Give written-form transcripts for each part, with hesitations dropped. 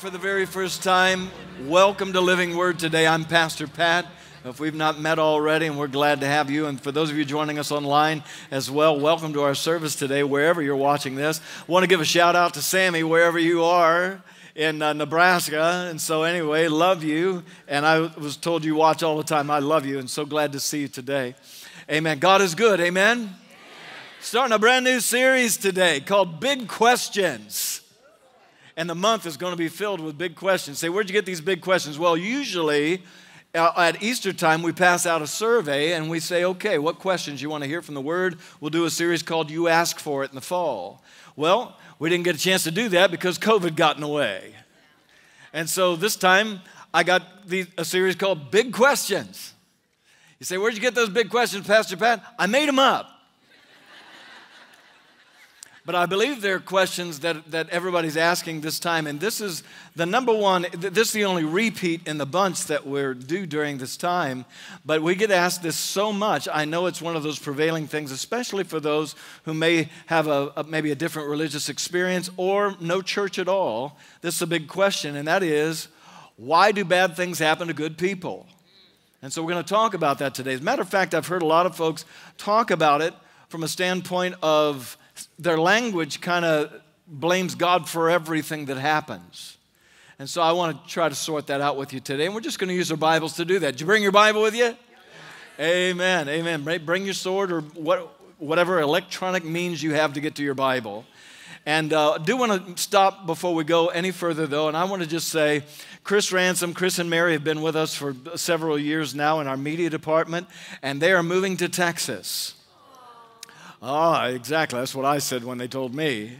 for the very first time, welcome to Living Word today. I'm Pastor Pat. If we've not met already, and we're glad to have you. And for those of you joining us online as well, welcome to our service today, wherever you're watching this. I want to give a shout out to Sammy, wherever you are in Nebraska. And so anyway, love you. And I was told you watch all the time. I love you and so glad to see you today. Amen. God is good. Amen. Amen. Starting a brand new series today called Big Questions. And the month is going to be filled with big questions. Say, where'd you get these big questions? Well, usually at Easter time, we pass out a survey and we say, okay, what questions you want to hear from the Word? We'll do a series called You Ask For It in the fall. Well, we didn't get a chance to do that because COVID got in the way. And so this time, I got a series called Big Questions. You say, where'd you get those big questions, Pastor Pat? I made them up. But I believe there are questions that everybody's asking this time, and this is the number one, this is the only repeat in the bunch that we're due during this time, but we get asked this so much. I know it's one of those prevailing things, especially for those who may have maybe a different religious experience or no church at all. This is a big question, and that is, why do bad things happen to good people? And so we're going to talk about that today. As a matter of fact, I've heard a lot of folks talk about it from a standpoint of their language kind of blames God for everything that happens. And so I want to try to sort that out with you today. And we're just going to use our Bibles to do that. Did you bring your Bible with you? Yeah. Amen. Amen. Bring your sword or whatever electronic means you have to get to your Bible. And I do want to stop before we go any further, though, and I want to just say Chris Ransom, Chris and Mary have been with us for several years now in our media department, and they are moving to Texas. Ah, exactly. That's what I said when they told me.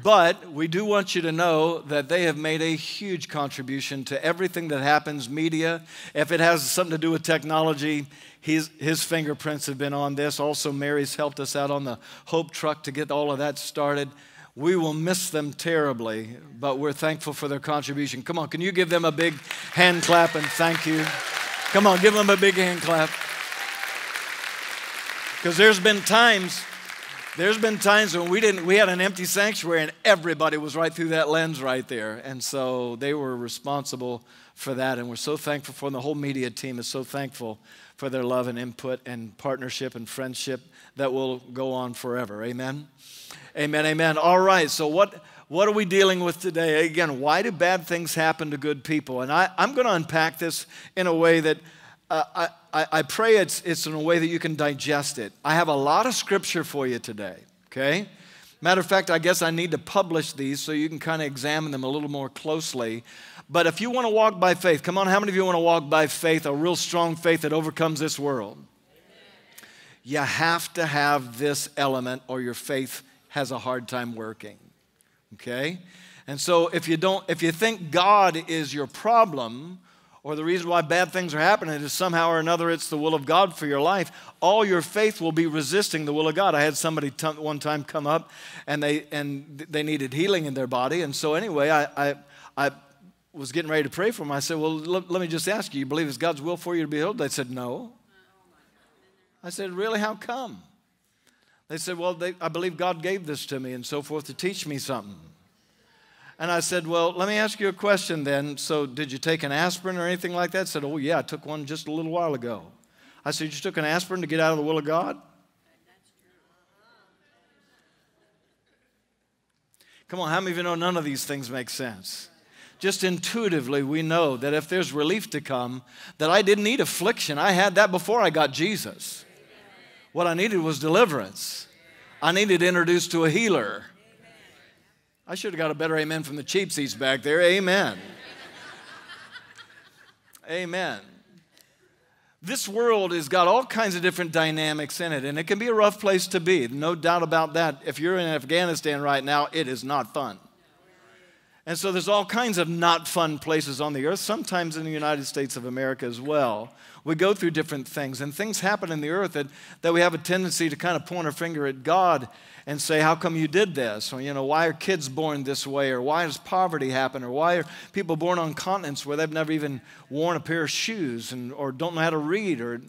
But we do want you to know that they have made a huge contribution to everything that happens, media. If it has something to do with technology, his fingerprints have been on this. Also, Mary's helped us out on the Hope Truck to get all of that started. We will miss them terribly, but we're thankful for their contribution. Come on, can you give them a big hand clap and thank you? Come on, give them a big hand clap. Because there's been times when we had an empty sanctuary and everybody was right through that lens right there. And so they were responsible for that. And we're so thankful for them. The whole media team is so thankful for their love and input and partnership and friendship that will go on forever. Amen. Amen. Amen. All right. So what are we dealing with today? Again, why do bad things happen to good people? And I'm going to unpack this in a way that I pray it's in a way that you can digest it. I have a lot of scripture for you today, okay? Matter of fact, I guess I need to publish these so you can kind of examine them a little more closely. But if you want to walk by faith, come on, how many of you want to walk by faith, a real strong faith that overcomes this world? Amen. You have to have this element or your faith has a hard time working, okay? And so if you think God is your problem, or the reason why bad things are happening is somehow or another it's the will of God for your life, all your faith will be resisting the will of God. I had somebody one time come up, and they needed healing in their body. And so anyway, I was getting ready to pray for them. I said, well, let me just ask you, believe it's God's will for you to be healed? They said, no. I said, really, how come? They said, well, I believe God gave this to me and so forth to teach me something. And I said, well, let me ask you a question then. So did you take an aspirin or anything like that? I said, oh, yeah, I took one just a little while ago. I said, you took an aspirin to get out of the will of God? Come on, how many of you know none of these things make sense? Just intuitively we know that if there's relief to come, that I didn't need affliction. I had that before I got Jesus. What I needed was deliverance. I needed introduced to a healer. I should have got a better amen from the cheap seats back there. Amen. Amen. This world has got all kinds of different dynamics in it, and it can be a rough place to be. No doubt about that. If you're in Afghanistan right now, it is not fun. And so there's all kinds of not fun places on the earth, sometimes in the United States of America as well. We go through different things, and things happen in the earth that we have a tendency to kind of point our finger at God and say, how come you did this? Or, you know, why are kids born this way? Or why does poverty happen? Or why are people born on continents where they've never even worn a pair of shoes or don't know how to read? Or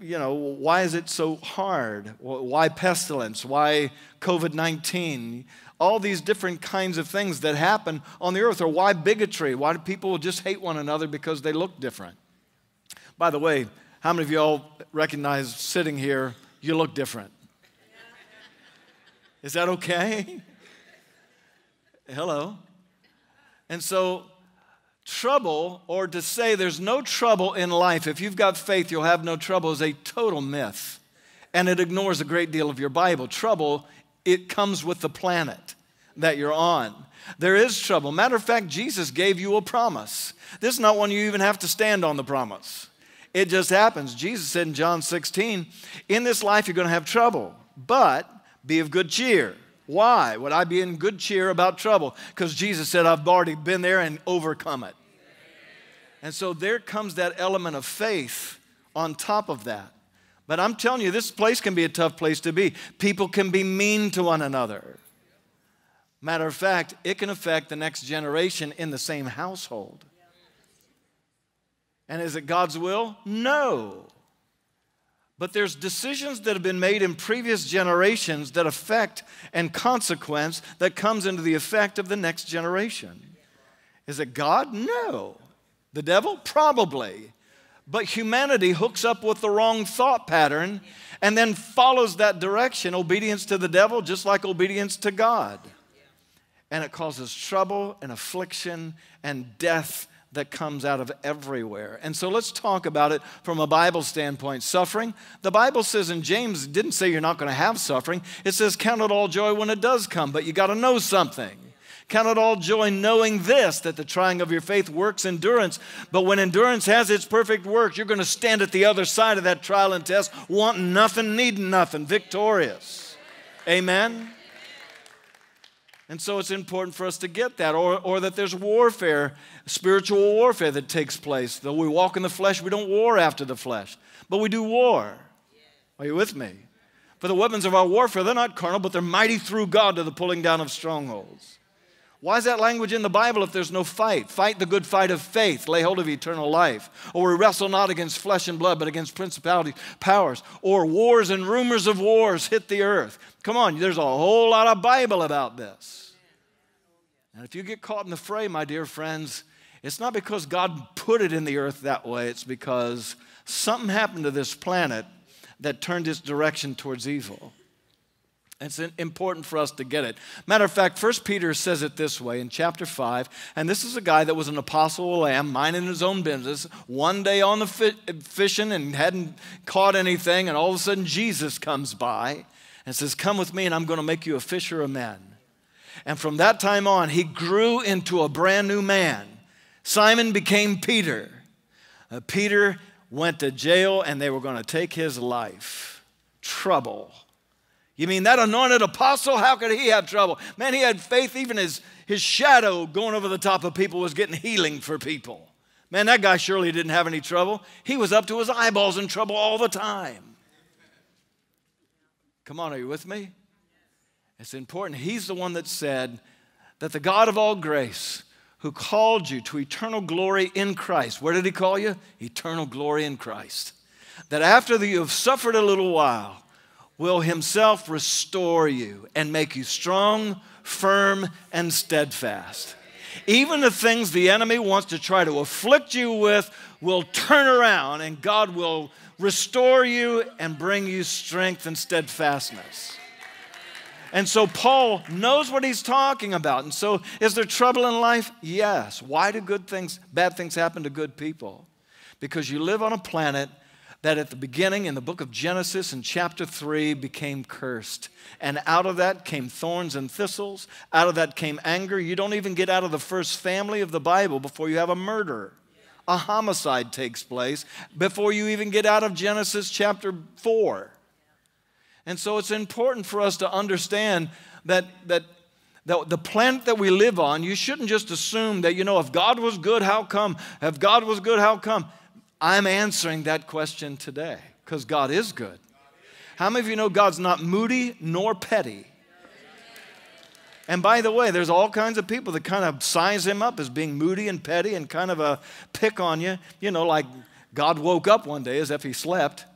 you know, why is it so hard? Why pestilence? Why COVID-19? All these different kinds of things that happen on the earth. Or why bigotry? Why do people just hate one another because they look different? By the way, how many of you all recognize sitting here, you look different? Is that okay? Hello? And so trouble, or to say there's no trouble in life, if you've got faith you'll have no trouble, is a total myth. And it ignores a great deal of your Bible. Trouble, it comes with the planet that you're on. There is trouble. Matter of fact, Jesus gave you a promise. This is not one you even have to stand on the promise. It just happens. Jesus said in John 16, in this life you're going to have trouble, but be of good cheer. Why would I be in good cheer about trouble? Because Jesus said, I've already been there and overcome it. And so there comes that element of faith on top of that. But I'm telling you, this place can be a tough place to be. People can be mean to one another. Matter of fact, it can affect the next generation in the same household. And is it God's will? No. But there's decisions that have been made in previous generations that affect and consequence that comes into the effect of the next generation. Is it God? No. The devil? Probably. But humanity hooks up with the wrong thought pattern and then follows that direction, obedience to the devil just like obedience to God. And it causes trouble and affliction and death that comes out of everywhere. And so let's talk about it from a Bible standpoint. Suffering, the Bible says in James, it didn't say you're not going to have suffering. It says count it all joy when it does come, but you got to know something. Count it all joy knowing this, that the trying of your faith works endurance, but when endurance has its perfect work, you're going to stand at the other side of that trial and test, wanting nothing, needing nothing, victorious. Amen? And so it's important for us to get that, or that there's warfare, spiritual warfare that takes place. Though we walk in the flesh, we don't war after the flesh, but we do war. Are you with me? For the weapons of our warfare, they're not carnal, but they're mighty through God to the pulling down of strongholds. Why is that language in the Bible if there's no fight? Fight the good fight of faith, lay hold of eternal life. Or we wrestle not against flesh and blood, but against principalities, powers. Or wars and rumors of wars hit the earth. Come on, there's a whole lot of Bible about this. And if you get caught in the fray, my dear friends, it's not because God put it in the earth that way. It's because something happened to this planet that turned its direction towards evil. It's important for us to get it. Matter of fact, 1 Peter says it this way in chapter 5, and this is a guy that was an apostle of lamb, minding his own business, one day on the fishing and hadn't caught anything, and all of a sudden Jesus comes by and says, come with me and I'm going to make you a fisher of men. And from that time on, he grew into a brand new man. Simon became Peter. Peter went to jail and they were going to take his life. Trouble. You mean that anointed apostle? How could he have trouble? Man, he had faith. Even his shadow going over the top of people was getting healing for people. Man, that guy surely didn't have any trouble. He was up to his eyeballs in trouble all the time. Come on, are you with me? It's important. He's the one that said that the God of all grace who called you to eternal glory in Christ. Where did he call you? Eternal glory in Christ. That after you have suffered a little while, will himself restore you and make you strong, firm, and steadfast. Even the things the enemy wants to try to afflict you with will turn around, and God will restore you and bring you strength and steadfastness. And so Paul knows what he's talking about. And so is there trouble in life? Yes. Why do bad things happen to good people? Because you live on a planet that at the beginning in the book of Genesis in chapter 3 became cursed. And out of that came thorns and thistles. Out of that came anger. You don't even get out of the first family of the Bible before you have a murder. A homicide takes place before you even get out of Genesis chapter 4. And so it's important for us to understand that the planet that we live on, you shouldn't just assume that, you know, if God was good, how come? If God was good, how come? I'm answering that question today because God is good. How many of you know God's not moody nor petty? And by the way, there's all kinds of people that kind of size him up as being moody and petty and kind of a pick on you. You know, like God woke up one day as if he slept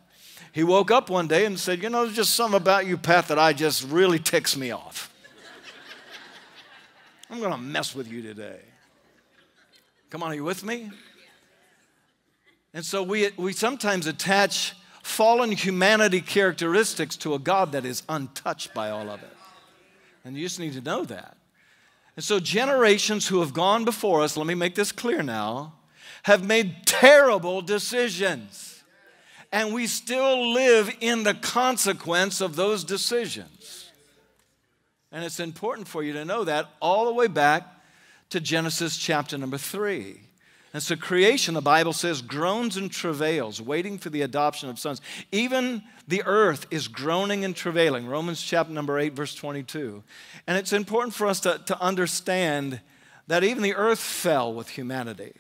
He woke up one day and said, you know, there's just something about you, Pat, that I just really ticks me off. I'm going to mess with you today. Come on, are you with me? And so we sometimes attach fallen humanity characteristics to a God that is untouched by all of it. And you just need to know that. And so generations who have gone before us, let me make this clear now, have made terrible decisions. And we still live in the consequence of those decisions. And it's important for you to know that all the way back to Genesis chapter number 3. And so creation, the Bible says, groans and travails, waiting for the adoption of sons. Even the earth is groaning and travailing. Romans chapter number 8, verse 22. And it's important for us to understand that even the earth fell with humanity.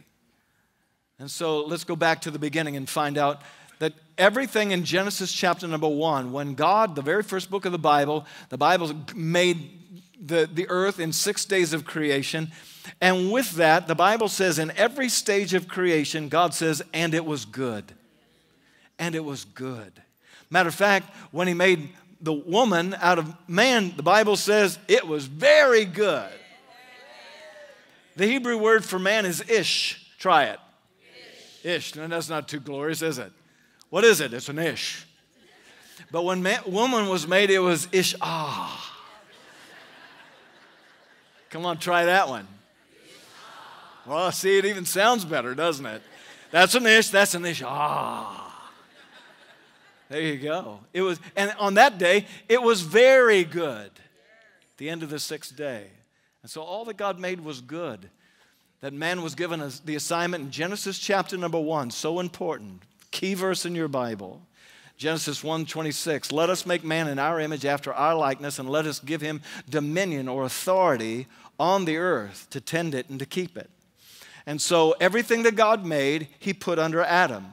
And so let's go back to the beginning and find out that everything in Genesis chapter number 1, when God, the very first book of the Bible made the earth in 6 days of creation. And with that, the Bible says in every stage of creation, God says, and it was good. And it was good. Matter of fact, when he made the woman out of man, the Bible says it was very good. The Hebrew word for man is ish. Try it. Ish. No, that's not too glorious, is it? What is it? It's an ish. But when woman was made, it was ish. Ah. Come on, try that one. Well, see, it even sounds better, doesn't it? That's an ish, that's an ish. Ah. There you go. It was, and on that day, it was very good. The end of the 6th day. And so all that God made was good. That man was given the assignment in Genesis chapter number 1. So important. Key verse in your Bible. Genesis 1:26, let us make man in our image after our likeness, and let us give him dominion or authority on the earth to tend it and to keep it. And so everything that God made, he put under Adam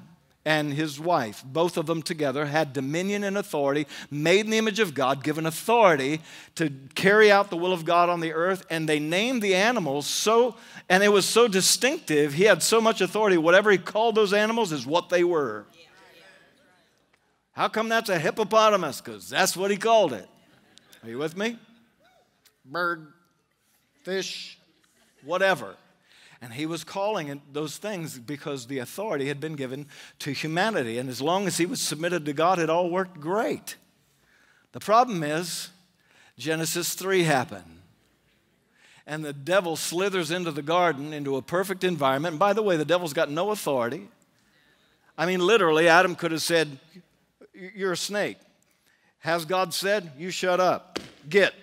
and his wife. Both of them together had dominion and authority, made in the image of God, given authority to carry out the will of God on the earth. And they named the animals so, and it was so distinctive, he had so much authority, whatever he called those animals is what they were. How come that's a hippopotamus? Because that's what he called it. Are you with me? Bird, fish, whatever. And he was calling it those things because the authority had been given to humanity. And as long as he was submitted to God, it all worked great. The problem is Genesis 3 happened. And the devil slithers into the garden, into a perfect environment. And by the way, the devil's got no authority. I mean, literally, Adam could have said, you're a snake. Has God said, you shut up? Get.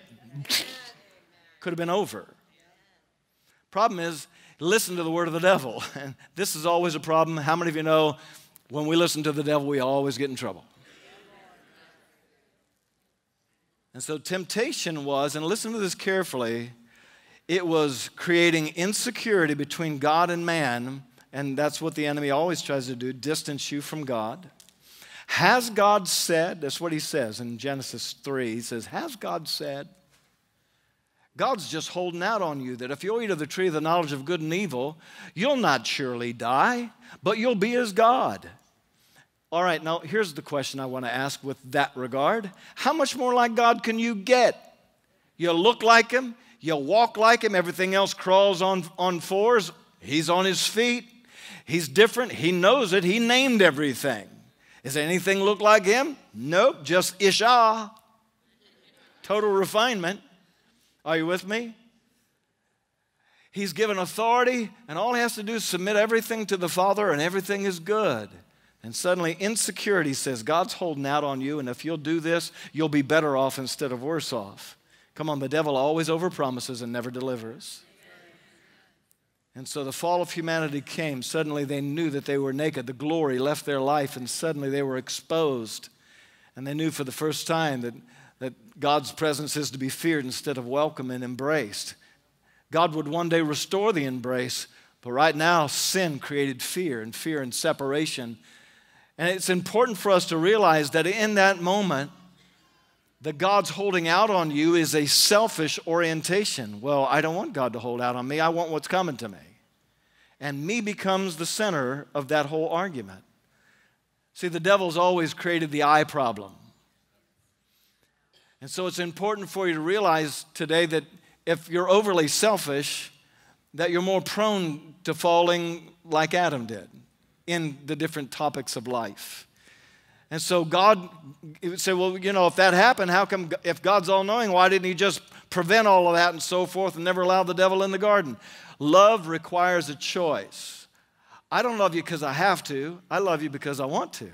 Could have been over. Problem is, listen to the word of the devil. And this is always a problem. How many of you know when we listen to the devil, we always get in trouble? And so temptation was, and listen to this carefully, it was creating insecurity between God and man. And that's what the enemy always tries to do, distance you from God. Has God said, that's what he says in Genesis 3, he says, has God said? God's just holding out on you that if you eat of the tree of the knowledge of good and evil, you'll not surely die, but you'll be as God. All right, now here's the question I want to ask with that regard. How much more like God can you get? You look like him, you walk like him, everything else crawls on fours, he's on his feet, he's different, he knows it, he named everything. Does anything look like him? Nope, just Isha. Total refinement. Are you with me? He's given authority, and all he has to do is submit everything to the Father, and everything is good. And suddenly insecurity says, God's holding out on you, and if you'll do this, you'll be better off instead of worse off. Come on, the devil always overpromises and never delivers. And so the fall of humanity came. Suddenly they knew that they were naked. The glory left their life, and suddenly they were exposed. And they knew for the first time that God's presence is to be feared instead of welcome and embraced. God would one day restore the embrace, but right now sin created fear and separation. And it's important for us to realize that in that moment, that God's holding out on you is a selfish orientation. Well, I don't want God to hold out on me. I want what's coming to me. And me becomes the center of that whole argument. See, the devil's always created the I problem. And so it's important for you to realize today that if you're overly selfish, that you're more prone to falling like Adam did in the different topics of life. And so God would say, well, you know, if that happened, how come, if God's all-knowing, why didn't he just prevent all of that and so forth and never allow the devil in the garden? Love requires a choice. I don't love you because I have to. I love you because I want to.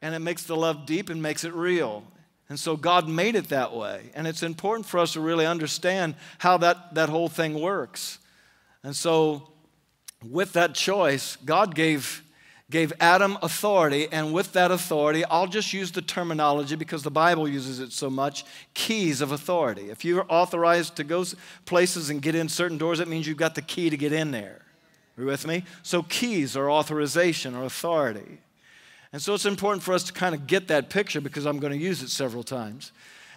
And it makes the love deep and makes it real. And so God made it that way. And it's important for us to really understand how that whole thing works. And so with that choice, God gave Adam authority, and with that authority, I'll just use the terminology because the Bible uses it so much, keys of authority. If you're authorized to go places and get in certain doors, that means you've got the key to get in there. Are you with me? So keys are authorization or authority. And so it's important for us to kind of get that picture because I'm going to use it several times.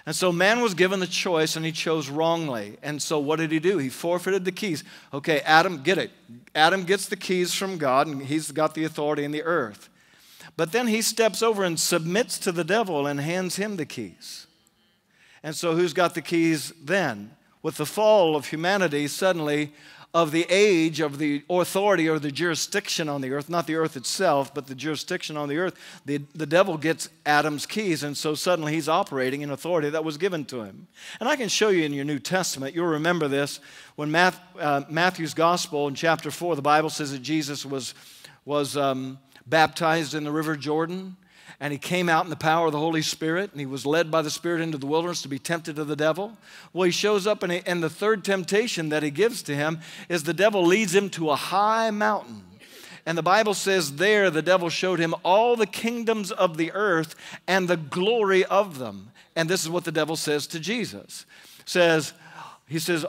And so man was given the choice, and he chose wrongly. And so what did he do? He forfeited the keys. Okay, Adam, get it. Adam gets the keys from God, and he's got the authority in the earth. But then he steps over and submits to the devil and hands him the keys. And so who's got the keys then? With the fall of humanity, suddenly, of the age of the authority or the jurisdiction on the earth, not the earth itself, but the jurisdiction on the earth, the devil gets Adam's keys, and so suddenly he's operating in authority that was given to him. And I can show you in your New Testament, you'll remember this, when Matthew's Gospel in chapter 4, the Bible says that Jesus was baptized in the River Jordan, and he came out in the power of the Holy Spirit, and he was led by the Spirit into the wilderness to be tempted of the devil. Well, he shows up, and the third temptation that he gives to him is the devil leads him to a high mountain. And the Bible says there the devil showed him all the kingdoms of the earth and the glory of them. And this is what the devil says to Jesus. He says,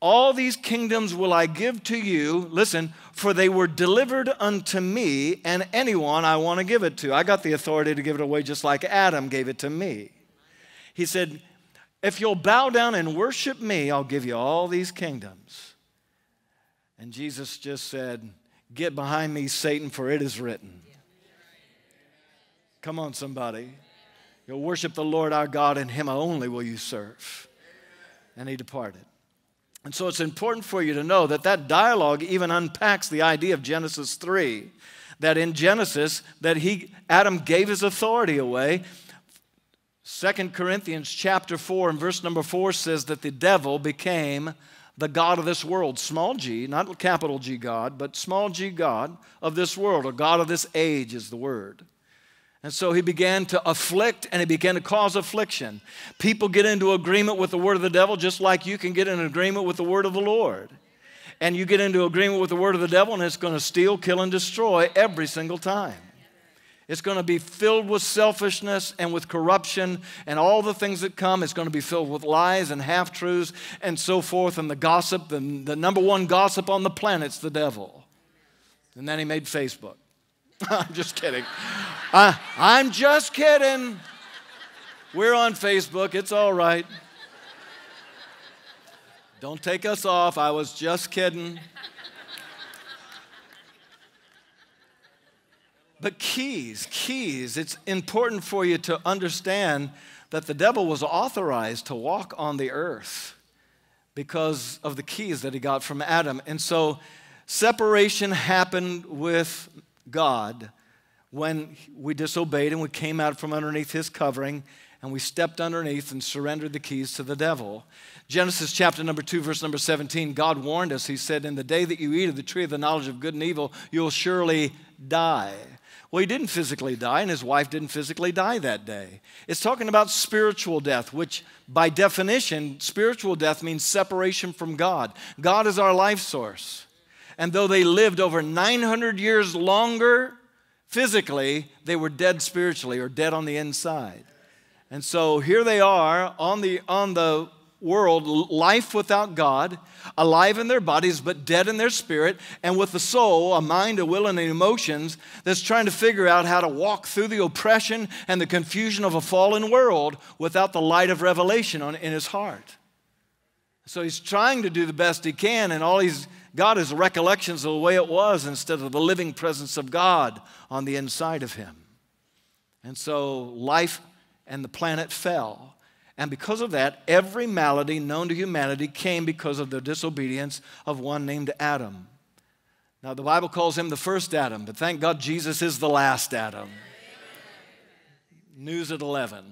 all these kingdoms will I give to you, listen, for they were delivered unto me, and anyone I want to give it to. I got the authority to give it away just like Adam gave it to me. He said, if you'll bow down and worship me, I'll give you all these kingdoms. And Jesus just said, get behind me, Satan, for it is written. Come on, somebody. You'll worship the Lord our God, and him only will you serve. And he departed. And so it's important for you to know that that dialogue even unpacks the idea of Genesis 3, that in Genesis, that Adam gave his authority away. 2 Corinthians chapter 4 and verse number 4 says that the devil became the god of this world, small g, not capital G God, but small g god of this world, or god of this age is the word. And so he began to afflict, and he began to cause affliction. People get into agreement with the word of the devil just like you can get in agreement with the word of the Lord. And you get into agreement with the word of the devil, and it's going to steal, kill, and destroy every single time. It's going to be filled with selfishness and with corruption and all the things that come. It's going to be filled with lies and half-truths and so forth, and the gossip. And the number one gossip on the planet's the devil. And then he made Facebook. I'm just kidding. I'm just kidding. We're on Facebook. It's all right. Don't take us off. I was just kidding. But keys. It's important for you to understand that the devil was authorized to walk on the earth because of the keys that he got from Adam. And so separation happened with God when we disobeyed and we came out from underneath his covering and we stepped underneath and surrendered the keys to the devil. Genesis chapter number 2, verse number 17, God warned us. He said, in the day that you eat of the tree of the knowledge of good and evil, you'll surely die. Well, he didn't physically die, and his wife didn't physically die that day. It's talking about spiritual death, which by definition, spiritual death means separation from God. God is our life source. And though they lived over 900 years longer physically, they were dead spiritually, or dead on the inside. And so here they are on the world, life without God, alive in their bodies but dead in their spirit, and with the soul, a mind, a will, and emotions that's trying to figure out how to walk through the oppression and the confusion of a fallen world without the light of revelation in his heart. So he's trying to do the best he can, and all he's God is recollections of the way it was instead of the living presence of God on the inside of him. And so life and the planet fell. And because of that, every malady known to humanity came because of the disobedience of one named Adam. Now, the Bible calls him the first Adam, but thank God Jesus is the last Adam. Amen. News at 11.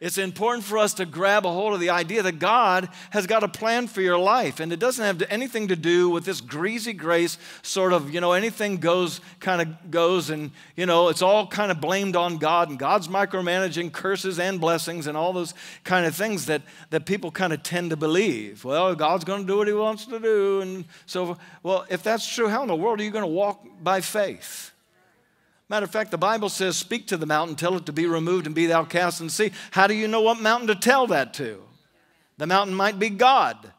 It's important for us to grab a hold of the idea that God has got a plan for your life, and it doesn't have anything to do with this greasy grace sort of, you know, anything goes, kind of goes, and, you know, it's all kind of blamed on God, and God's micromanaging curses and blessings and all those kind of things that people kind of tend to believe. Well, God's going to do what he wants to do, and so, well, if that's true, how in the world are you going to walk by faith? Matter of fact, the Bible says, speak to the mountain, tell it to be removed, and be thou cast in the sea. How do you know what mountain to tell that to? The mountain might be God.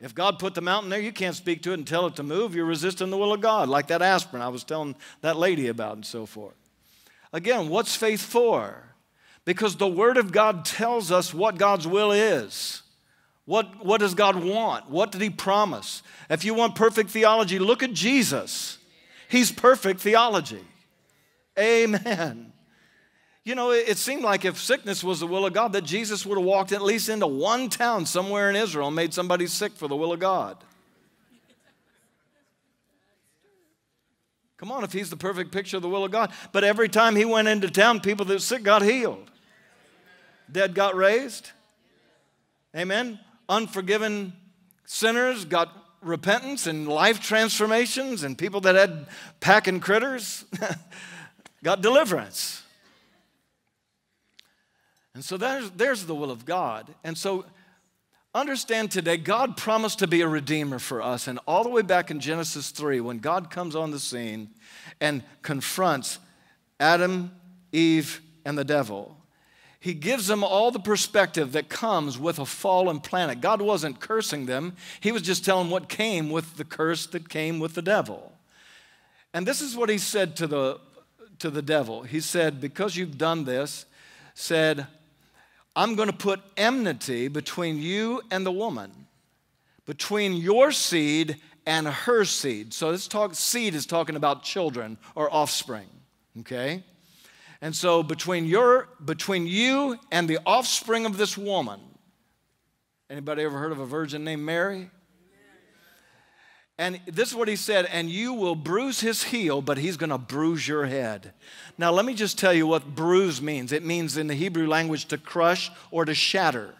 If God put the mountain there, you can't speak to it and tell it to move. You're resisting the will of God, like that aspirin I was telling that lady about and so forth. Again, what's faith for? Because the Word of God tells us what God's will is. What does God want? What did he promise? If you want perfect theology, look at Jesus. He's perfect theology. Amen. You know, it seemed like if sickness was the will of God, that Jesus would have walked at least into one town somewhere in Israel and made somebody sick for the will of God. Come on, if he's the perfect picture of the will of God. But every time he went into town, people that were sick got healed. Dead got raised. Amen. Unforgiven sinners got repentance and life transformations, and people that had packing critters got deliverance. And so there's the will of God. And so understand today, God promised to be a redeemer for us. And all the way back in Genesis 3, when God comes on the scene and confronts Adam, Eve, and the devil, he gives them all the perspective that comes with a fallen planet. God wasn't cursing them. He was just telling what came with the curse that came with the devil. And this is what he said to the devil. He said, because you've done this, said, I'm going to put enmity between you and the woman, between your seed and her seed. So this seed is talking about children or offspring, okay? And so between you and the offspring of this woman. Anybody ever heard of a virgin named Mary? And this is what he said, and you will bruise his heel, but he's going to bruise your head. Now, let me just tell you what bruise means. It means in the Hebrew language to crush or to shatter.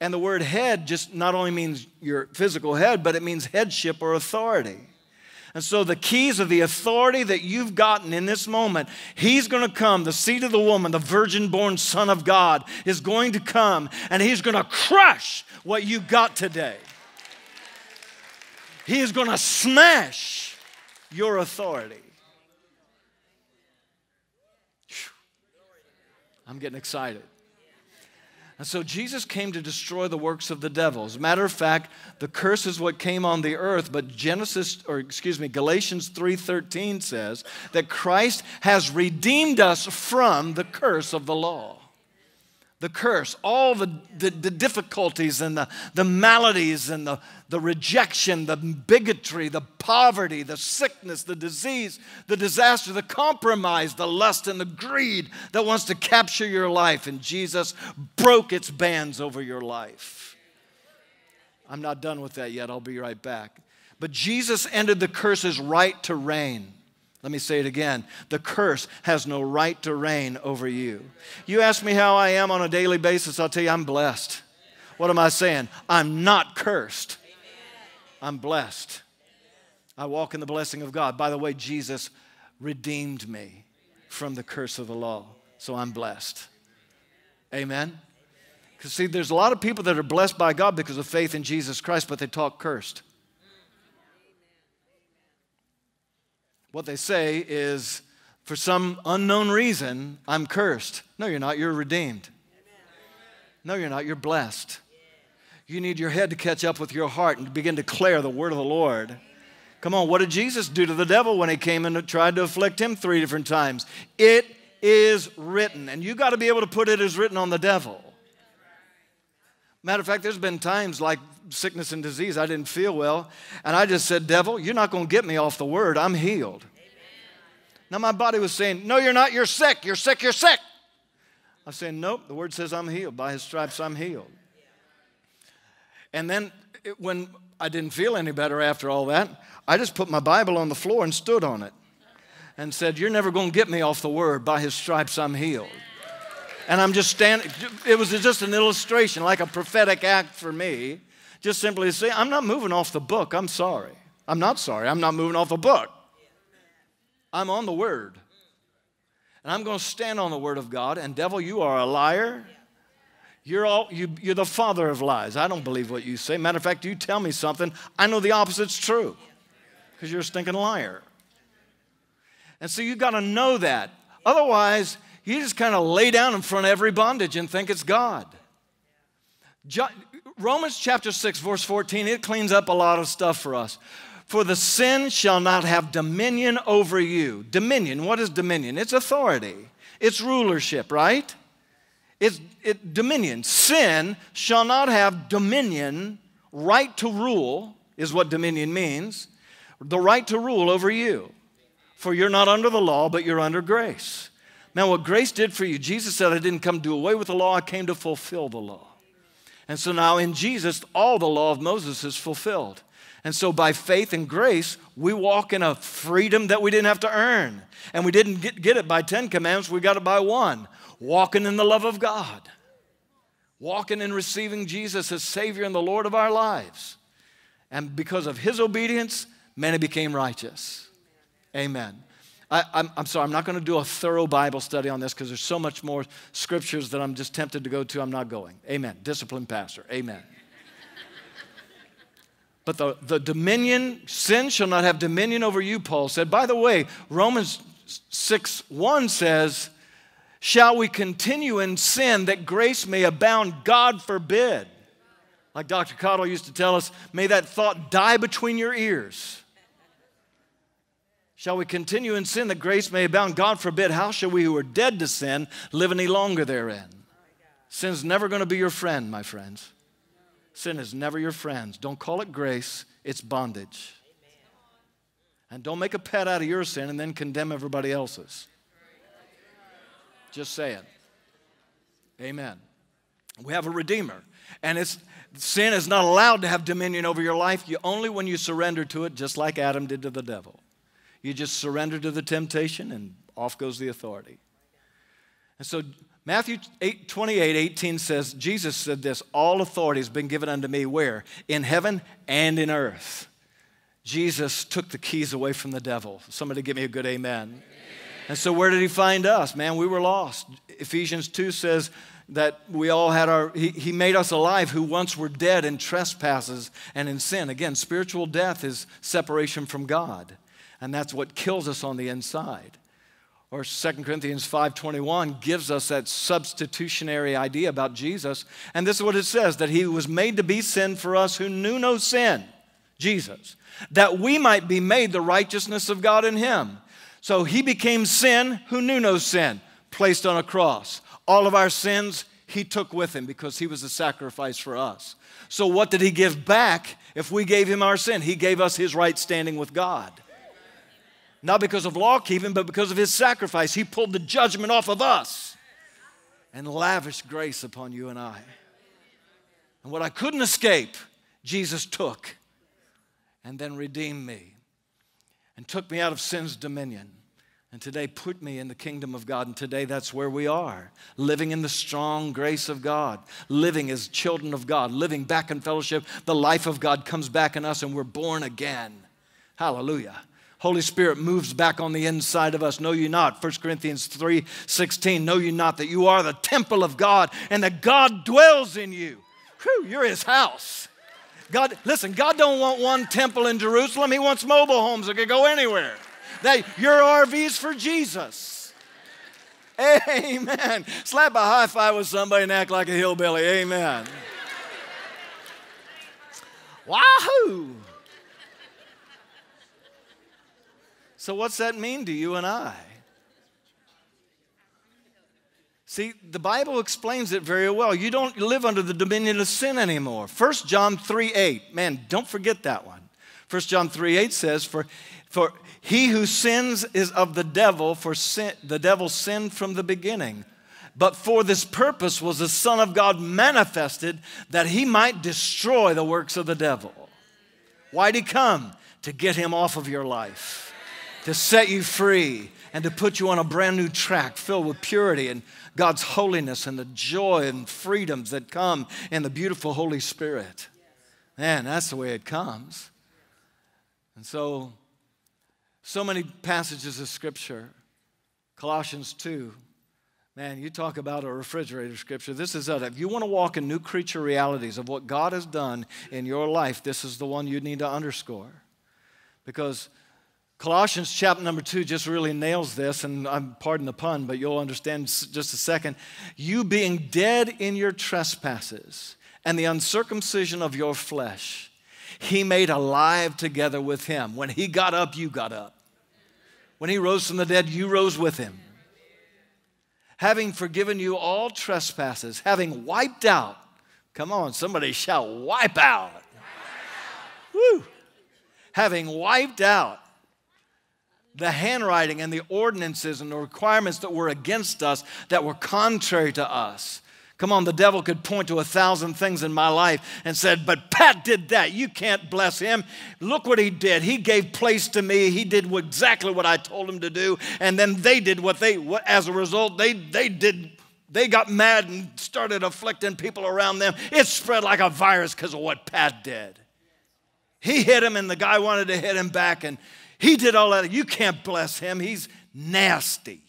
And the word head just not only means your physical head, but it means headship or authority. And so the keys of the authority that you've gotten in this moment, he's going to come, the seed of the woman, the virgin-born Son of God is going to come, and he's going to crush what you got today. He is going to smash your authority. I'm getting excited. And so Jesus came to destroy the works of the devil. As a matter of fact, the curse is what came on the earth, but Galatians 3:13 says that Christ has redeemed us from the curse of the law. The curse, all the difficulties and the maladies and the rejection, the bigotry, the poverty, the sickness, the disease, the disaster, the compromise, the lust and the greed that wants to capture your life. And Jesus broke its bands over your life. I'm not done with that yet. I'll be right back. But Jesus ended the curse's right to reign. Let me say it again. The curse has no right to reign over you. You ask me how I am on a daily basis, I'll tell you I'm blessed. What am I saying? I'm not cursed. I'm blessed. I walk in the blessing of God. By the way, Jesus redeemed me from the curse of the law, so I'm blessed. Amen? Because see, there's a lot of people that are blessed by God because of faith in Jesus Christ, but they talk cursed. What they say is, for some unknown reason, I'm cursed. No, you're not. You're redeemed. No, you're not. You're blessed. You need your head to catch up with your heart and begin to declare the word of the Lord. Come on, what did Jesus do to the devil when he came and tried to afflict him 3 different times? It is written. And you got to be able to put it as written on the devil. Matter of fact, there's been times like sickness and disease, I didn't feel well, and I just said, devil, you're not going to get me off the word. I'm healed. Amen. Now, my body was saying, no, you're not. You're sick. You're sick. You're sick. I was saying, nope, the word says I'm healed. By his stripes, I'm healed. And then when I didn't feel any better after all that, I just put my Bible on the floor and stood on it and said, you're never going to get me off the word. By his stripes, I'm healed. And I'm just standing. It was just an illustration, like a prophetic act for me, just simply to say, I'm not moving off the book. I'm sorry. I'm not sorry. I'm not moving off the book. I'm on the word. And I'm going to stand on the word of God. And devil, you are a liar. You're the father of lies. I don't believe what you say. Matter of fact, you tell me something, I know the opposite's true because you're a stinking liar. And so you got to know that. Otherwise, you just kind of lay down in front of every bondage and think it's God. Romans chapter 6, verse 14, it cleans up a lot of stuff for us. For the sin shall not have dominion over you. Dominion, what is dominion? It's authority. It's rulership, right? It's dominion. Sin shall not have dominion. Right to rule is what dominion means. The right to rule over you. For you're not under the law, but you're under grace. Now, what grace did for you, Jesus said, I didn't come to do away with the law. I came to fulfill the law. And so now in Jesus, all the law of Moses is fulfilled. And so by faith and grace, we walk in a freedom that we didn't have to earn. And we didn't get it by 10 commandments. We got it by one. Walking in the love of God. Walking and receiving Jesus as Savior and the Lord of our lives. And because of his obedience, many became righteous. Amen. I'm sorry, I'm not going to do a thorough Bible study on this because there's so much more scriptures that I'm just tempted to go to. I'm not going. Amen. Disciplined pastor. Amen. But the dominion, sin shall not have dominion over you, Paul said. By the way, Romans 6:1 says, shall we continue in sin that grace may abound? God forbid. Like Dr. Cottle used to tell us, may that thought die between your ears. Shall we continue in sin that grace may abound? God forbid. How shall we who are dead to sin live any longer therein? Sin's never going to be your friend, my friends. Sin is never your friend. Don't call it grace. It's bondage. And don't make a pet out of your sin and then condemn everybody else's. Just say it. Amen. We have a Redeemer. And sin is not allowed to have dominion over your life. You only when you surrender to it, just like Adam did to the devil. You just surrender to the temptation and off goes the authority. And so Matthew 28:18 says, Jesus said this, all authority has been given unto me where? In heaven and in earth. Jesus took the keys away from the devil. Somebody give me a good amen. Amen. And so where did he find us? Man, we were lost. Ephesians 2 says that we all had he made us alive who once were dead in trespasses and in sin. Again, spiritual death is separation from God. And that's what kills us on the inside. Or 2 Corinthians 5:21 gives us that substitutionary idea about Jesus. And this is what it says, that he was made to be sin for us who knew no sin, Jesus, that we might be made the righteousness of God in him. So he became sin who knew no sin, placed on a cross. All of our sins he took with him because he was the sacrifice for us. So what did he give back if we gave him our sin? He gave us his right standing with God. Not because of law keeping, but because of his sacrifice. He pulled the judgment off of us and lavished grace upon you and I. And what I couldn't escape, Jesus took and then redeemed me and took me out of sin's dominion and today put me in the kingdom of God. And today that's where we are, living in the strong grace of God, living as children of God, living back in fellowship. The life of God comes back in us and we're born again. Hallelujah. Holy Spirit moves back on the inside of us. Know you not, 1 Corinthians 3:16, know you not that you are the temple of God and that God dwells in you. Whew, you're his house. God, listen, God don't want one temple in Jerusalem. He wants mobile homes that can go anywhere. Your RV's for Jesus. Amen. Slap a high five with somebody and act like a hillbilly. Amen. Wahoo. So what's that mean to you and I? See, the Bible explains it very well. You don't live under the dominion of sin anymore. 1 John 3:8. Man, don't forget that one. 1 John 3:8 says, For he who sins is of the devil, for sin, the devil sinned from the beginning. But for this purpose was the Son of God manifested, that he might destroy the works of the devil. Why'd he come? To get him off of your life, to set you free, and to put you on a brand new track filled with purity and God's holiness and the joy and freedoms that come in the beautiful Holy Spirit. Man, that's the way it comes. And so many passages of Scripture. Colossians 2. Man, you talk about a refrigerator scripture. This is it. If you want to walk in new creature realities of what God has done in your life, this is the one you need to underscore. Because Colossians chapter number 2 just really nails this, and I'm pardon the pun, but you'll understand just a second. You being dead in your trespasses and the uncircumcision of your flesh, he made alive together with him. When he got up, you got up. When he rose from the dead, you rose with him. Having forgiven you all trespasses, having wiped out. Come on, somebody shout, wipe out. Wipe out. Woo. Having wiped out the handwriting and the ordinances and the requirements that were against us, that were contrary to us. Come on, the devil could point to 1,000 things in my life and said, but Pat did that. You can't bless him. Look what he did. He gave place to me. He did exactly what I told him to do. And then they did what they, as a result, they got mad and started afflicting people around them. It spread like a virus because of what Pat did. He hit him and the guy wanted to hit him back. And he did all that. You can't bless him. He's nasty.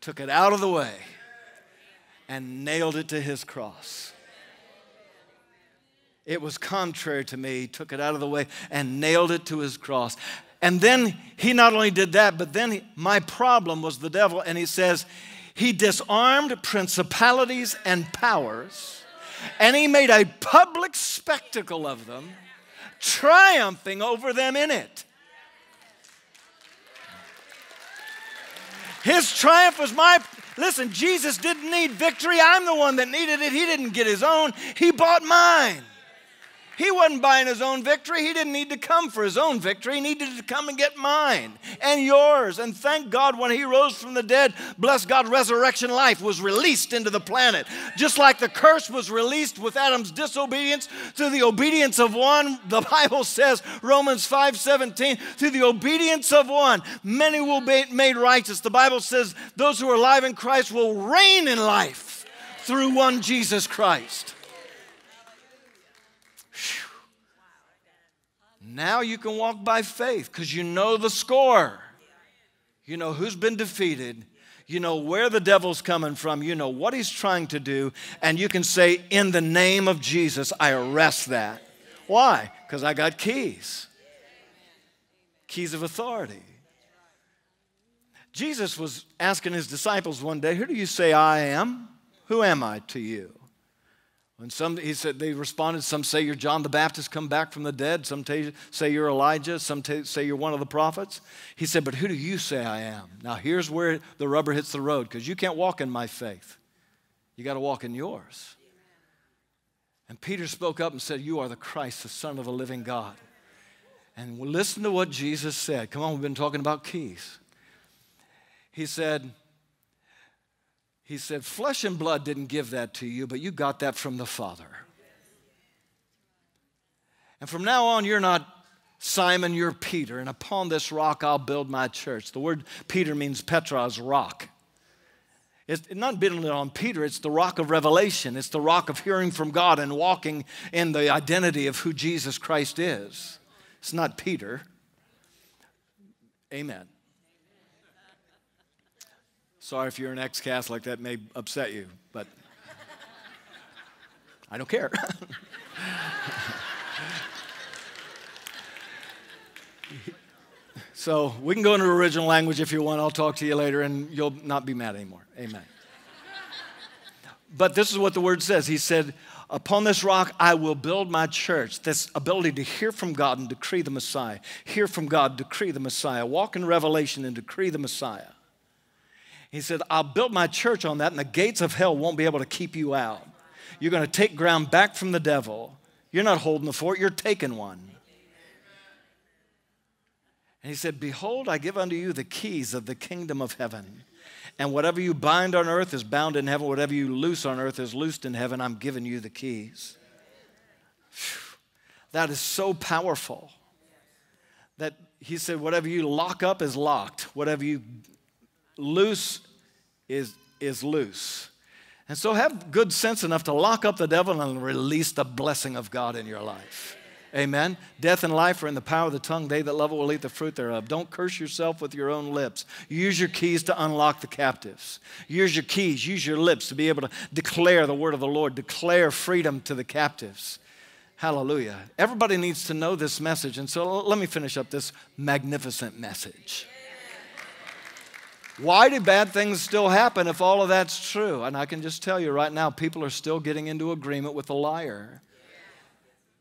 Took it out of the way and nailed it to his cross. It was contrary to me. He took it out of the way and nailed it to his cross. And then he not only did that, but then my problem was the devil. And he says, he disarmed principalities and powers, and he made a public spectacle of them, triumphing over them in it. His triumph was my, listen, Jesus didn't need victory. I'm the one that needed it. He didn't get his own. He bought mine. He wasn't buying his own victory. He didn't need to come for his own victory. He needed to come and get mine and yours. And thank God when he rose from the dead, bless God, resurrection life was released into the planet. Just like the curse was released with Adam's disobedience, through the obedience of one, the Bible says, Romans 5:17, through the obedience of one, many will be made righteous. The Bible says those who are alive in Christ will reign in life through one Jesus Christ. Now you can walk by faith because you know the score. You know who's been defeated. You know where the devil's coming from. You know what he's trying to do. And you can say, in the name of Jesus, I arrest that. Why? Because I got keys. Keys of authority. Jesus was asking his disciples one day, who do you say I am? Who am I to you? And some, he said, they responded, some say you're John the Baptist come back from the dead. Some say you're Elijah. Some say you're one of the prophets. He said, but who do you say I am? Now, here's where the rubber hits the road, because you can't walk in my faith. You got to walk in yours. And Peter spoke up and said, you are the Christ, the Son of the living God. And listen to what Jesus said. Come on, we've been talking about keys. He said, flesh and blood didn't give that to you, but you got that from the Father. And from now on, you're not Simon, you're Peter. And upon this rock, I'll build my church. The word Peter means Petra's rock. It's not building it on Peter. It's the rock of revelation. It's the rock of hearing from God and walking in the identity of who Jesus Christ is. It's not Peter. Amen. Sorry if you're an ex-cast like that may upset you, but I don't care. So we can go into original language if you want. I'll talk to you later, and you'll not be mad anymore. Amen. But this is what the word says. He said, Upon this rock, I will build my church. This ability to hear from God and decree the Messiah. Hear from God, decree the Messiah. Walk in revelation and decree the Messiah. He said, I'll build my church on that, and the gates of hell won't be able to keep you out. You're going to take ground back from the devil. You're not holding the fort. You're taking one. And he said, behold, I give unto you the keys of the kingdom of heaven. And whatever you bind on earth is bound in heaven. Whatever you loose on earth is loosed in heaven. I'm giving you the keys. That is so powerful. That he said, whatever you lock up is locked. Whatever you loose is loose. And so have good sense enough to lock up the devil and release the blessing of God in your life. Amen. Death and life are in the power of the tongue. They that love it will eat the fruit thereof. Don't curse yourself with your own lips. Use your keys to unlock the captives. Use your keys. Use your lips to be able to declare the word of the Lord. Declare freedom to the captives. Hallelujah. Everybody needs to know this message. And so let me finish up this magnificent message. Why do bad things still happen if all of that's true? And I can just tell you right now, people are still getting into agreement with the liar.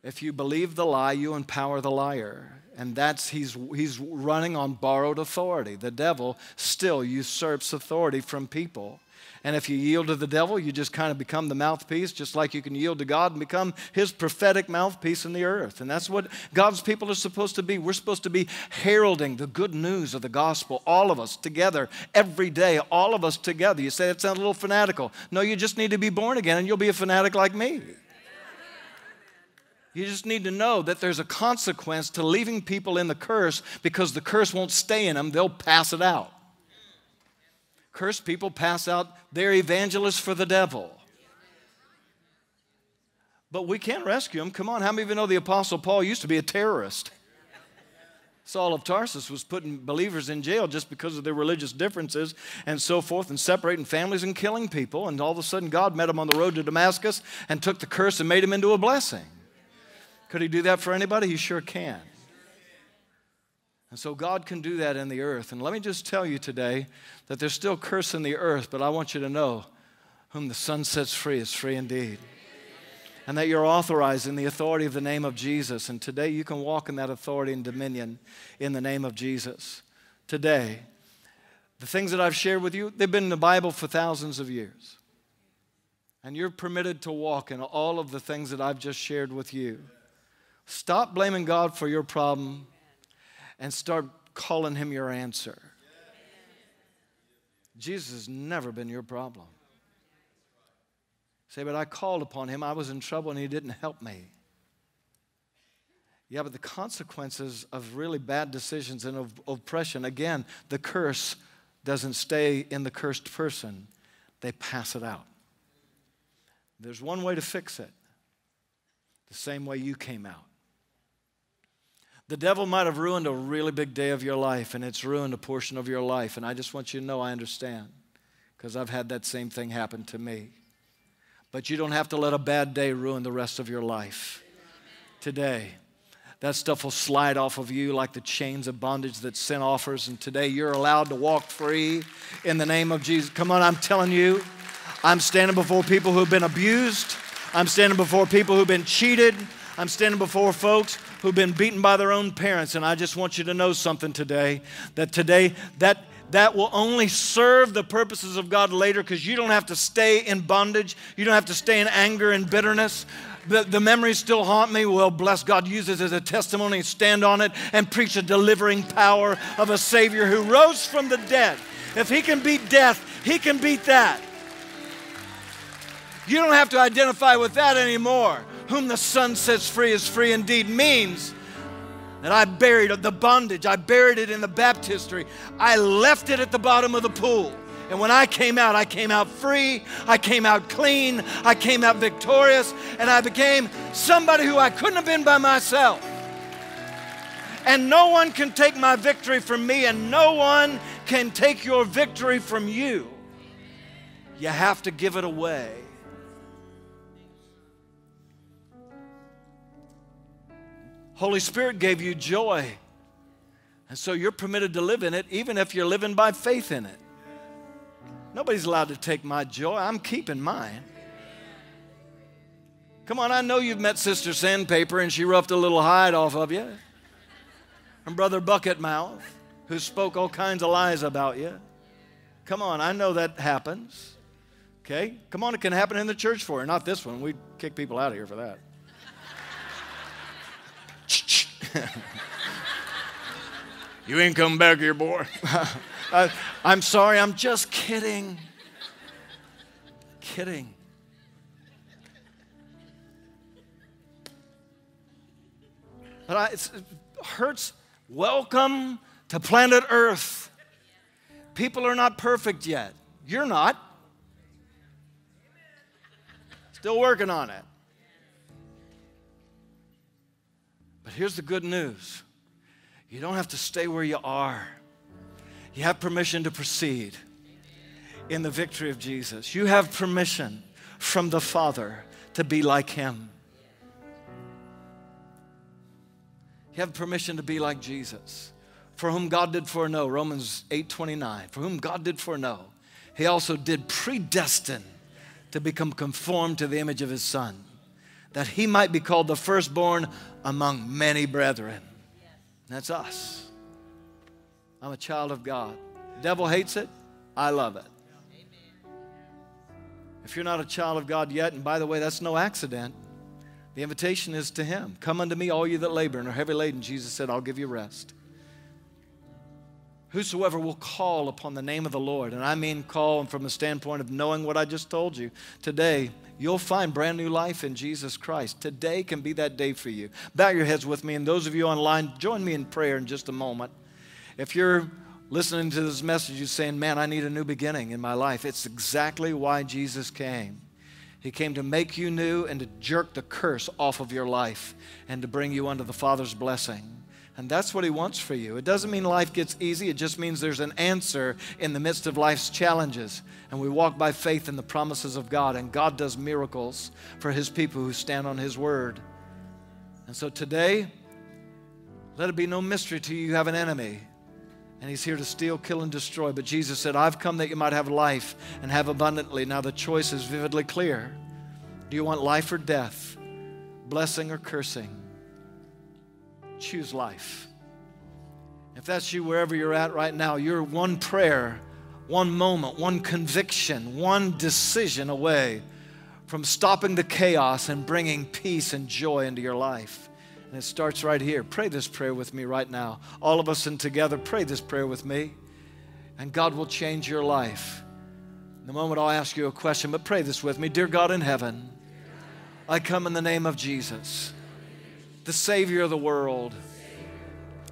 If you believe the lie, you empower the liar. And that's, he's running on borrowed authority. The devil still usurps authority from people. And if you yield to the devil, you just kind of become the mouthpiece, just like you can yield to God and become his prophetic mouthpiece in the earth. And that's what God's people are supposed to be. We're supposed to be heralding the good news of the gospel, all of us together, every day, all of us together. You say, that sounds a little fanatical. No, you just need to be born again, and you'll be a fanatic like me. You just need to know that there's a consequence to leaving people in the curse, because the curse won't stay in them. They'll pass it out. Cursed people pass out their evangelists for the devil. But we can't rescue them. Come on, how many of you know the Apostle Paul used to be a terrorist? Saul of Tarsus was putting believers in jail just because of their religious differences and so forth, and separating families and killing people. And all of a sudden, God met him on the road to Damascus and took the curse and made him into a blessing. Could he do that for anybody? He sure can. And so God can do that in the earth. And let me just tell you today that there's still curse in the earth, but I want you to know whom the Son sets free is free indeed. And that you're authorized in the authority of the name of Jesus. And today you can walk in that authority and dominion in the name of Jesus. Today, the things that I've shared with you, they've been in the Bible for thousands of years. And you're permitted to walk in all of the things that I've just shared with you. Stop blaming God for your problem and start calling him your answer. Jesus has never been your problem. Say, but I called upon him. I was in trouble and he didn't help me. Yeah, but the consequences of really bad decisions and of oppression, again, the curse doesn't stay in the cursed person. They pass it out. There's one way to fix it. The same way you came out. The devil might have ruined a really big day of your life, and it's ruined a portion of your life. And I just want you to know I understand, because I've had that same thing happen to me. But you don't have to let a bad day ruin the rest of your life. Today, that stuff will slide off of you like the chains of bondage that sin offers. And today, you're allowed to walk free in the name of Jesus. Come on, I'm telling you, I'm standing before people who've been abused. I'm standing before people who've been cheated. I'm standing before folks who've been beaten by their own parents. And I just want you to know something today, that that will only serve the purposes of God later, because you don't have to stay in bondage. You don't have to stay in anger and bitterness. The memories still haunt me. Well, bless God, use it as a testimony. Stand on it and preach the delivering power of a Savior who rose from the dead. If he can beat death, he can beat that. You don't have to identify with that anymore. Whom the Son sets free is free indeed means that I buried the bondage. I buried it in the baptistry. I left it at the bottom of the pool. And when I came out free. I came out clean. I came out victorious. And I became somebody who I couldn't have been by myself. And no one can take my victory from me. And no one can take your victory from you. You have to give it away. Holy Spirit gave you joy, and so you're permitted to live in it, even if you're living by faith in it. Nobody's allowed to take my joy. I'm keeping mine. Come on, I know you've met Sister Sandpaper and she roughed a little hide off of you. And Brother Bucket Mouth, who spoke all kinds of lies about you. Come on, I know that happens. Okay? Come on, it can happen in the church for you. Not this one. We kick people out of here for that. You ain't come back here, boy. I'm sorry, I'm just kidding. Kidding. But it hurts. Welcome to planet Earth. People are not perfect yet. You're not. Still working on it. But here's the good news. You don't have to stay where you are. You have permission to proceed in the victory of Jesus. You have permission from the Father to be like Him. You have permission to be like Jesus, for whom God did foreknow, Romans 8:29, for whom God did foreknow, He also did predestine to become conformed to the image of His Son, that He might be called the firstborn among many brethren. That's us. I'm a child of God. The devil hates it. I love it. Amen. If you're not a child of God yet, and by the way, that's no accident. The invitation is to Him. Come unto me, all you that labor and are heavy laden. Jesus said, I'll give you rest. Whosoever will call upon the name of the Lord, and I mean call from a standpoint of knowing what I just told you, today you'll find brand new life in Jesus Christ. Today can be that day for you. Bow your heads with me, and those of you online, join me in prayer in just a moment. If you're listening to this message, you're saying, man, I need a new beginning in my life. It's exactly why Jesus came. He came to make you new and to jerk the curse off of your life and to bring you under the Father's blessing. And that's what He wants for you. It doesn't mean life gets easy. It just means there's an answer in the midst of life's challenges. And we walk by faith in the promises of God. And God does miracles for His people who stand on His word. And so today, let it be no mystery to you. You have an enemy. And he's here to steal, kill, and destroy. But Jesus said, I've come that you might have life and have abundantly. Now the choice is vividly clear. Do you want life or death? Blessing or cursing? Choose life. If that's you, wherever you're at right now, you're one prayer, one moment, one conviction, one decision away from stopping the chaos and bringing peace and joy into your life. And it starts right here. Pray this prayer with me right now. All of us in together, pray this prayer with me, and God will change your life. In a moment, I'll ask you a question, but pray this with me. Dear God in heaven, I come in the name of Jesus, the Savior of the world.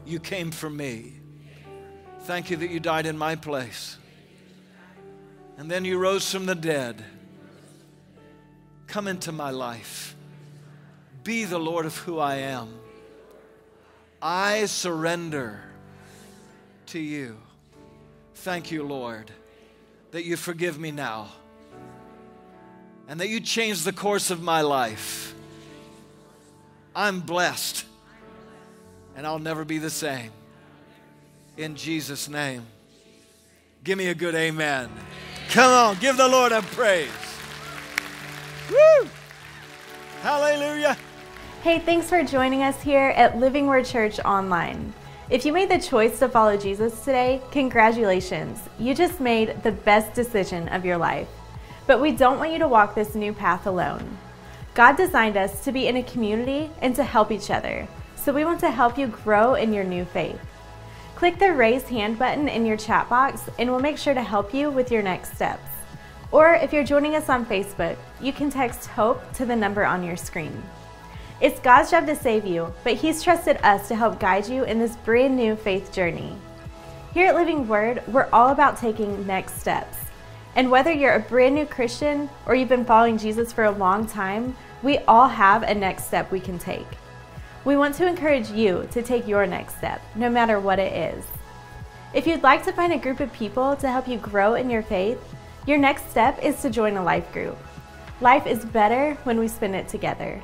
You came for me. Thank you that you died in my place. And then you rose from the dead. Come into my life. Be the Lord of who I am. I surrender to you. Thank you, Lord, that you forgive me now and that you changed the course of my life. I'm blessed, and I'll never be the same. In Jesus' name. Give me a good amen. Come on, give the Lord a praise. Woo! Hallelujah. Hey, thanks for joining us here at Living Word Church Online. If you made the choice to follow Jesus today, congratulations. You just made the best decision of your life. But we don't want you to walk this new path alone. God designed us to be in a community and to help each other, so we want to help you grow in your new faith. Click the raise hand button in your chat box and we'll make sure to help you with your next steps. Or if you're joining us on Facebook, you can text HOPE to the number on your screen. It's God's job to save you, but He's trusted us to help guide you in this brand new faith journey. Here at Living Word, we're all about taking next steps. And whether you're a brand new Christian or you've been following Jesus for a long time, we all have a next step we can take. We want to encourage you to take your next step, no matter what it is. If you'd like to find a group of people to help you grow in your faith, your next step is to join a life group. Life is better when we spend it together.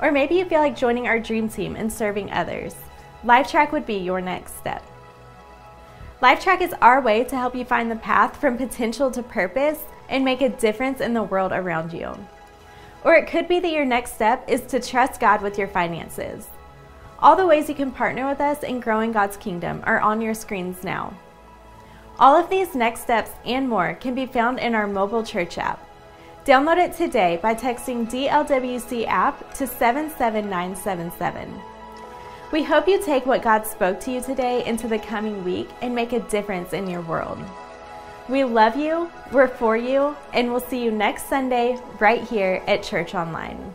Or maybe you feel like joining our dream team and serving others. LifeTrack would be your next step. LifeTrack is our way to help you find the path from potential to purpose and make a difference in the world around you. Or it could be that your next step is to trust God with your finances. All the ways you can partner with us in growing God's kingdom are on your screens now. All of these next steps and more can be found in our mobile church app. Download it today by texting DLWC app to 77977. We hope you take what God spoke to you today into the coming week and make a difference in your world. We love you, we're for you, and we'll see you next Sunday right here at Church Online.